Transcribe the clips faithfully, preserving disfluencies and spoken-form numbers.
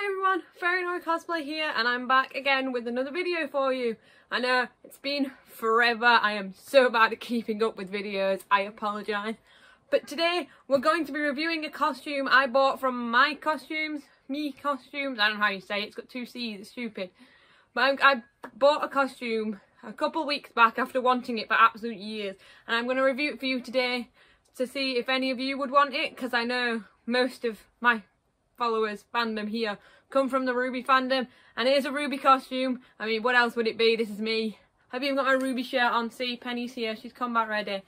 Hi everyone, FairyNovaCosplay here, and I'm back again with another video for you. I know, it's been forever. I am so bad at keeping up with videos, I apologise. But today, we're going to be reviewing a costume I bought from Miccostumes, Miccostumes, I don't know how you say it, it's got two C's, it's stupid. But I bought a costume a couple weeks back after wanting it for absolute years, and I'm going to review it for you today to see if any of you would want it, because I know most of my followers fandom here come from the Ruby fandom, and it is a Ruby costume. I mean, what else would it be? This is me. I've even got my Ruby shirt on. See, Penny's here, she's combat ready.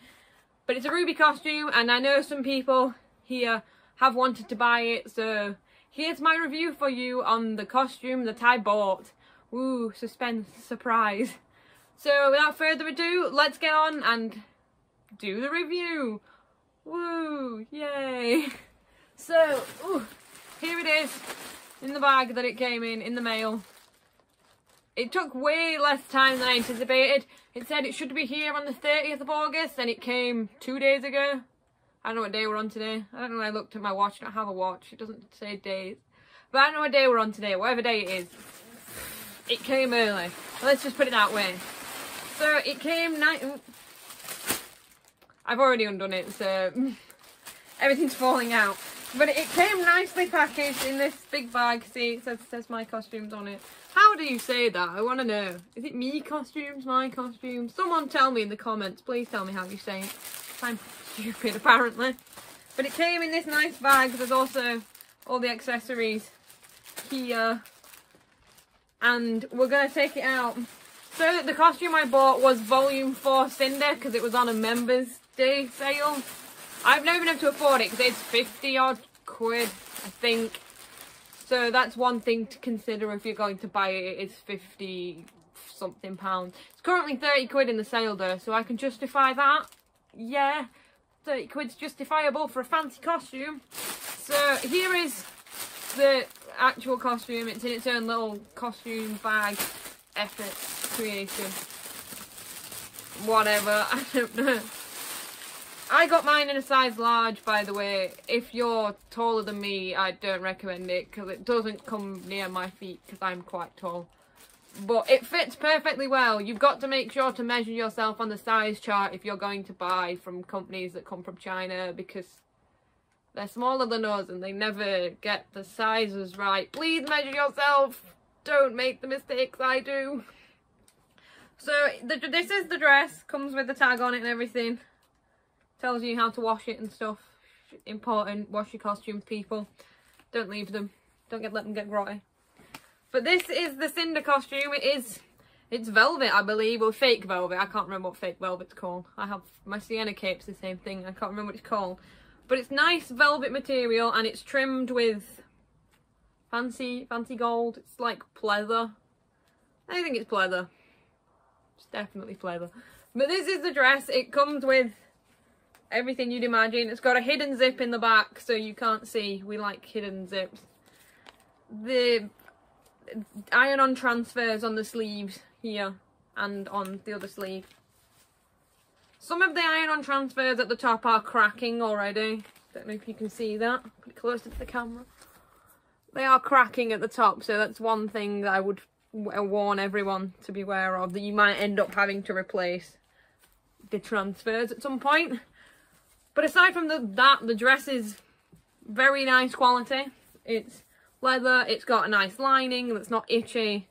But it's a Ruby costume, and I know some people here have wanted to buy it, so here's my review for you on the costume that I bought. Ooh, suspense, surprise. So without further ado, let's get on and do the review. Woo, yay. So ooh, here it is, in the bag that it came in, in the mail. It took way less time than I anticipated. It said it should be here on the thirtieth of August, and it came two days ago. I don't know what day we're on today. I don't know, I looked at my watch, I don't have a watch, it doesn't say days. But I don't know what day we're on today, whatever day it is. It came early, let's just put it that way. So it came night. I've already undone it, so everything's falling out. But it came nicely packaged in this big bag. See, it says, says my costumes on it. How do you say that? I want to know. Is it me costumes, my costumes? Someone tell me in the comments. Please tell me how you say it. I'm stupid, apparently. But it came in this nice bag. There's also all the accessories here. And we're going to take it out. So the costume I bought was Volume four Cinder, because it was on a Members Day sale. I've never been able to afford it because it's fifty odd quid, I think. So that's one thing to consider if you're going to buy it. It's fifty something pounds. It's currently thirty quid in the sale though, so I can justify that. Yeah, thirty quid's justifiable for a fancy costume. So here is the actual costume. It's in its own little costume bag, effort, creation, whatever, I don't know. I got mine in a size large, by the way. If you're taller than me, I don't recommend it because it doesn't come near my feet because I'm quite tall. But it fits perfectly well. You've got to make sure to measure yourself on the size chart if you're going to buy from companies that come from China, because they're smaller than us and they never get the sizes right. Please measure yourself. Don't make the mistakes I do. So the, this is the dress. Comes with the tag on it and everything. Tells you how to wash it and stuff. Important, wash your costumes, people. Don't leave them. Don't get let them get grotty. But this is the Cinder costume. It is, it's velvet, I believe, or fake velvet. I can't remember what fake velvet's called. I have, my Sienna cape's the same thing. I can't remember what it's called. But it's nice velvet material, and it's trimmed with fancy, fancy gold. It's like pleather. I think it's pleather. It's definitely pleather. But this is the dress. It comes with everything you'd imagine. It's got a hidden zip in the back so you can't see. We like hidden zips. The iron-on transfers on the sleeves here and on the other sleeve. Some of the iron-on transfers at the top are cracking already. Don't know if you can see that. Put it closer to the camera. They are cracking at the top, so that's one thing that I would warn everyone to be aware of, that you might end up having to replace the transfers at some point. But aside from the, that, the dress is very nice quality. It's leather. It's got a nice lining that's not itchy.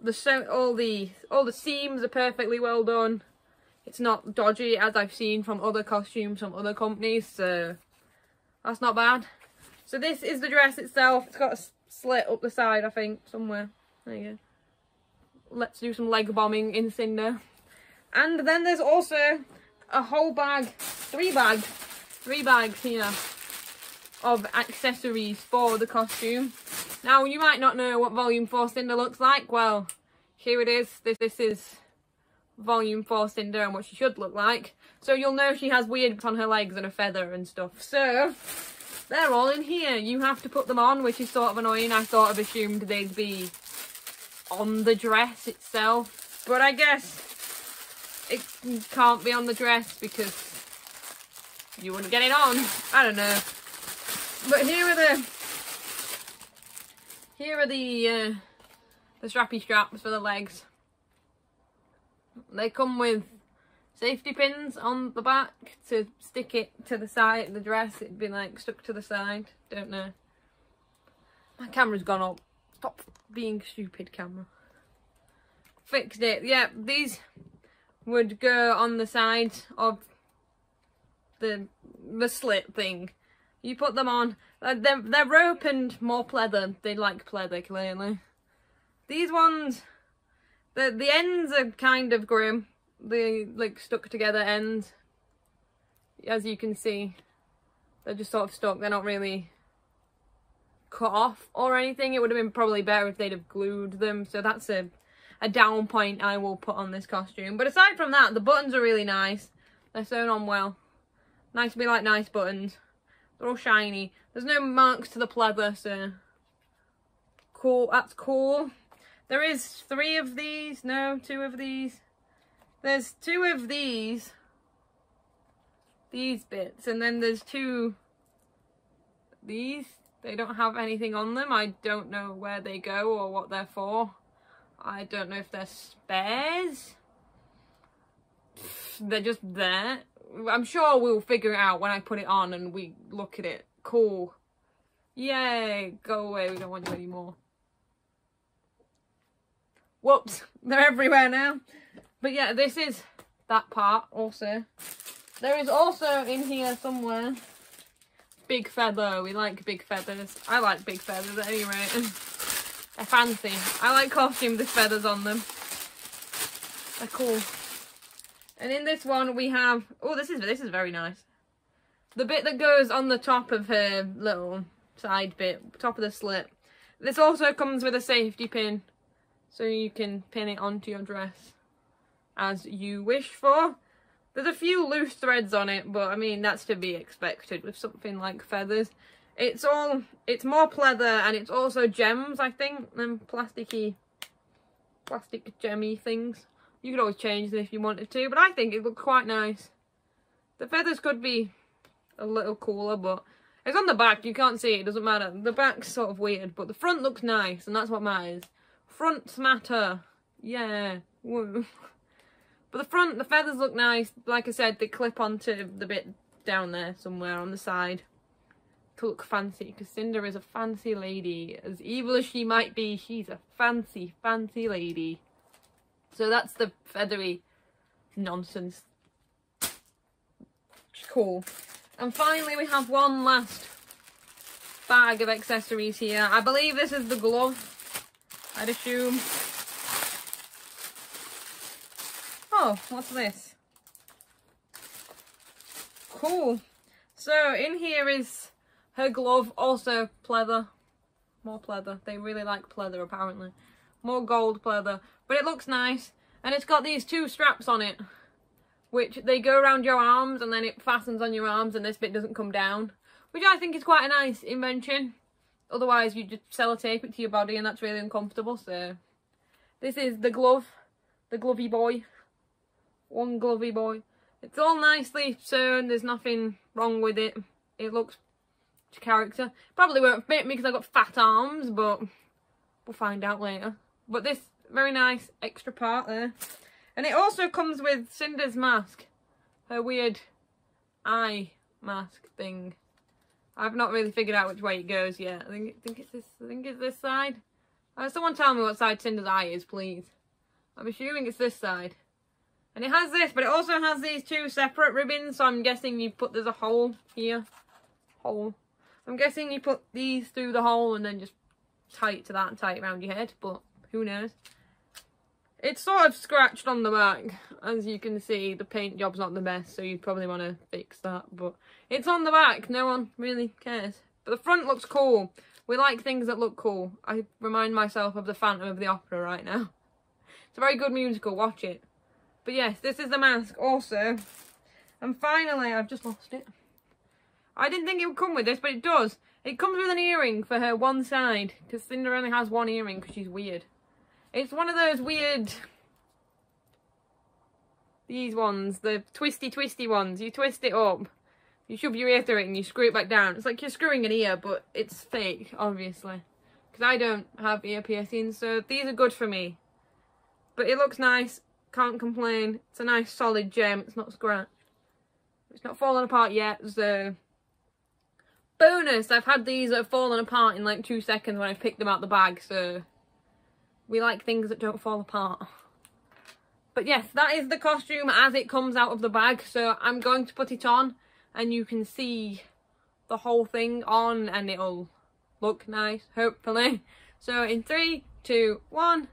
The so all the all the seams are perfectly well done. It's not dodgy as I've seen from other costumes from other companies. So that's not bad. So this is the dress itself. It's got a slit up the side, I think, somewhere. There you go. Let's do some leg bombing in Cinder. And then there's also a whole bag. Three bags, three bags here of accessories for the costume. Now you might not know what Volume four Cinder looks like. Well, here it is. This this is Volume four Cinder and what she should look like. So you'll know she has weird bits on her legs and a feather and stuff. So they're all in here. You have to put them on, which is sort of annoying. I sort of assumed they'd be on the dress itself, but I guess it can't be on the dress because you wouldn't get it on. I don't know. But here are the Here are the uh, the strappy straps for the legs. They come with safety pins on the back to stick it to the side of the dress. It'd be like stuck to the side. Don't know. My camera's gone up. Stop being stupid, camera. Fixed it. Yeah, these would go on the side of the the slit thing. You put them on. They're, they're rope and more pleather. They like pleather, clearly. These ones, the the ends are kind of grim. The like stuck together ends, as you can see, they're just sort of stuck. They're not really cut off or anything. It would have been probably better if they'd have glued them. So that's a a down point I will put on this costume. But aside from that, the buttons are really nice. They're sewn on well. Nice to be like nice buttons. They're all shiny. There's no marks to the pleather, so cool. That's cool. There is three of these. No, two of these. There's two of these, these bits, and then there's two, these, they don't have anything on them. I don't know where they go or what they're for. I don't know if they're spares. They're just there. I'm sure we'll figure it out when I put it on and we look at it. Cool. Yay, go away, we don't want you anymore. Whoops, they're everywhere now. But yeah, this is that part also. There is also in here somewhere big feather. We like big feathers. I like big feathers at any rate. They're fancy. I like costumes with feathers on them. They're cool. And in this one we have, oh, this is this is very nice. The bit that goes on the top of her little side bit, top of the slit. This also comes with a safety pin, so you can pin it onto your dress as you wish for. There's a few loose threads on it, but I mean that's to be expected with something like feathers. It's all, it's more pleather and it's also gems, I think, than plasticky, plastic gemmy things. You could always change them if you wanted to, but I think it looks quite nice. The feathers could be a little cooler, but it's on the back, you can't see it, it doesn't matter. The back's sort of weird, but the front looks nice and that's what matters. Fronts matter. Yeah. Woo. But the front, the feathers look nice. Like I said, they clip onto the bit down there somewhere on the side to look fancy. Because Cinder is a fancy lady. As evil as she might be, she's a fancy, fancy lady. So that's the feathery nonsense. Cool. And finally we have one last bag of accessories here. I believe this is the glove, I'd assume. Oh, what's this? Cool. So in here is her glove, also pleather. More pleather. They really like pleather apparently. More gold pleather. But it looks nice. And it's got these two straps on it, which they go around your arms and then it fastens on your arms and this bit doesn't come down. Which I think is quite a nice invention. Otherwise you just sellotape it to your body and that's really uncomfortable. So this is the glove. The glovey boy. One glovey boy. It's all nicely sewn. There's nothing wrong with it. It looks to character. Probably won't fit me because I've got fat arms, but we'll find out later. But this very nice extra part there. And it also comes with Cinder's mask. Her weird eye mask thing. I've not really figured out which way it goes yet. I think, think it's this, I think it's this side. Uh, someone tell me what side Cinder's eye is, please. I'm assuming it's this side. And it has this, but it also has these two separate ribbons, so I'm guessing you put, there's a hole here. Hole. I'm guessing you put these through the hole and then just tie it to that and tie it around your head, but who knows. It's sort of scratched on the back, as you can see. The paint job's not the best, so you'd probably want to fix that, but it's on the back. No one really cares. But the front looks cool. We like things that look cool. I remind myself of the Phantom of the Opera right now. It's a very good musical. Watch it. But yes, this is the mask also. And finally, I've just lost it. I didn't think it would come with this, but it does. It comes with an earring for her one side, because Cinder only has one earring because she's weird. It's one of those weird, these ones, the twisty twisty ones. You twist it up, you shove your ear through it and you screw it back down. It's like you're screwing an ear, but it's fake, obviously. because I don't have ear piercings, so these are good for me. But it looks nice, can't complain. It's a nice solid gem, it's not scratched. It's not fallen apart yet, so... Bonus! I've had these that have fallen apart in like two seconds when I picked them out the bag, so... We like things that don't fall apart. But yes, that is the costume as it comes out of the bag, so I'm going to put it on and you can see the whole thing on and it'll look nice, hopefully. So in three, two, one...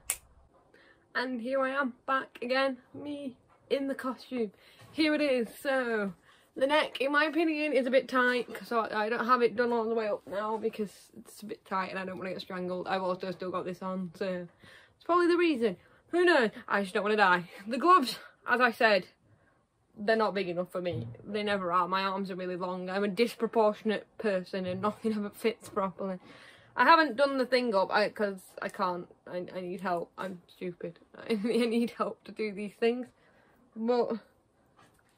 And here I am, back again, me in the costume. Here it is. So the neck, in my opinion, is a bit tight, so I don't have it done all the way up now because it's a bit tight and I don't want to get strangled. I've also still got this on, so it's probably the reason. Who knows? I just don't want to die. The gloves, as I said, they're not big enough for me. They never are. My arms are really long. I'm a disproportionate person and nothing ever fits properly. I haven't done the thing up because I, I can't. I, I need help. I'm stupid. I, I need help to do these things. But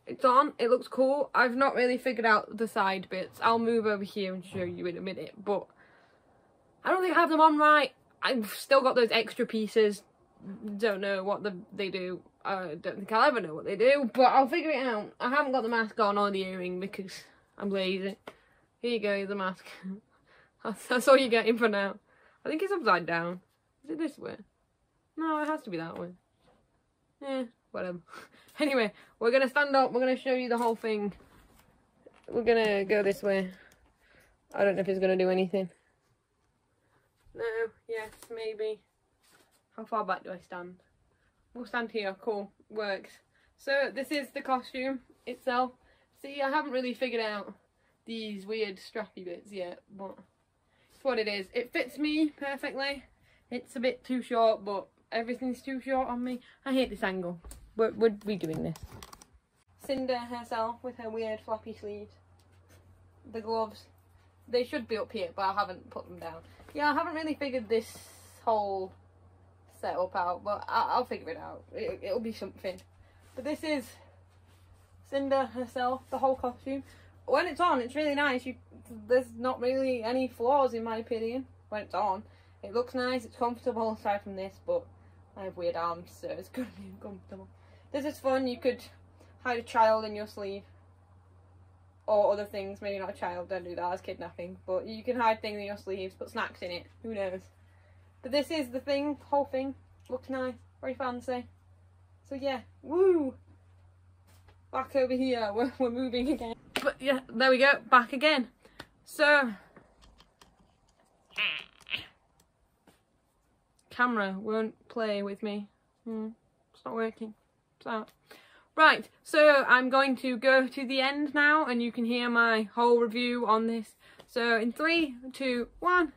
it's on. It looks cool. I've not really figured out the side bits. I'll move over here and show you in a minute. But I don't think I have them on right. I've still got those extra pieces. Don't know what the, they do. I don't think I'll ever know what they do. But I'll figure it out. I haven't got the mask on or the earring because I'm lazy. Here you go, the mask. That's all you're getting for now. I think it's upside down. Is it this way? No, it has to be that way. Eh, whatever. Anyway, we're going to stand up. We're going to show you the whole thing. We're going to go this way. I don't know if it's going to do anything. No, yes, maybe. How far back do I stand? We'll stand here. Cool. Works. So this is the costume itself. See, I haven't really figured out these weird strappy bits yet, but... what it is. It fits me perfectly. It's a bit too short, but everything's too short on me. I hate this angle. We're, we're redoing this. Cinder herself with her weird flappy sleeves. The gloves. They should be up here, but I haven't put them down. Yeah, I haven't really figured this whole setup out, but I, I'll figure it out. It, it'll be something. But this is Cinder herself, the whole costume. When it's on, it's really nice. You, there's not really any flaws in my opinion. When it's on, it looks nice. It's comfortable aside from this, but I have weird arms, so it's gonna be uncomfortable. This is fun. You could hide a child in your sleeve or other things. Maybe not a child. Don't do that. That's kidnapping. But you can hide things in your sleeves. Put snacks in it. Who knows? But this is the thing. The whole thing looks nice. Very fancy. So yeah. Woo. Back over here. We're, we're moving again. But yeah, there we go, back again. So, camera won't play with me. Mm, it's not working. It's out. Right, so I'm going to go to the end now and you can hear my whole review on this. So in three, two, one.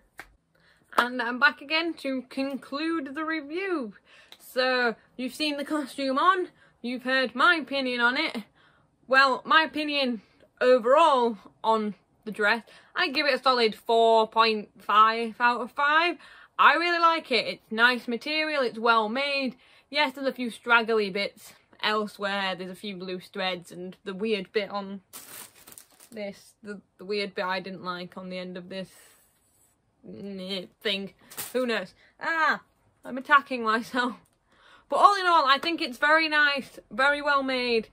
And I'm back again to conclude the review. So you've seen the costume on, you've heard my opinion on it. Well, my opinion overall on the dress, I give it a solid four point five out of five. I really like it. It's nice material, it's well made. Yes, there's a few straggly bits elsewhere. There's a few loose threads and the weird bit on this, the, the weird bit I didn't like on the end of this thing. Who knows? Ah, I'm attacking myself. But all in all, I think it's very nice, very well made.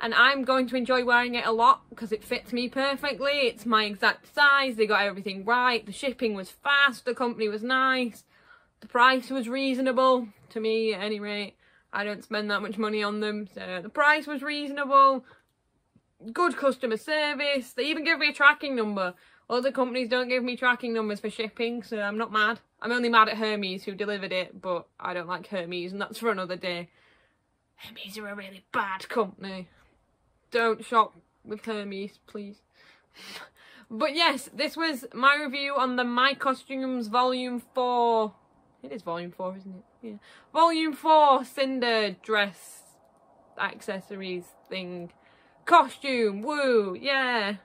And I'm going to enjoy wearing it a lot because it fits me perfectly. It's my exact size. They got everything right. The shipping was fast. The company was nice. The price was reasonable to me at any rate. I don't spend that much money on them. So the price was reasonable. Good customer service. They even give me a tracking number. Other companies don't give me tracking numbers for shipping, so I'm not mad. I'm only mad at Hermes who delivered it, but I don't like Hermes and that's for another day. Hermes are a really bad company. Don't shop with Hermes, please. But yes, this was my review on the Miccostumes Volume four. It is Volume four, isn't it? Yeah. Volume four Cinder dress accessories thing. Costume, woo, yeah.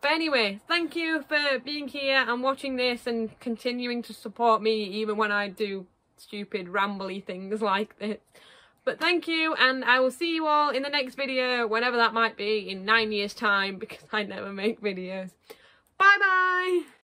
But anyway, thank you for being here and watching this and continuing to support me even when I do stupid rambly things like this. But thank you, and I will see you all in the next video, whenever that might be, in nine years' time, because I never make videos. Bye-bye!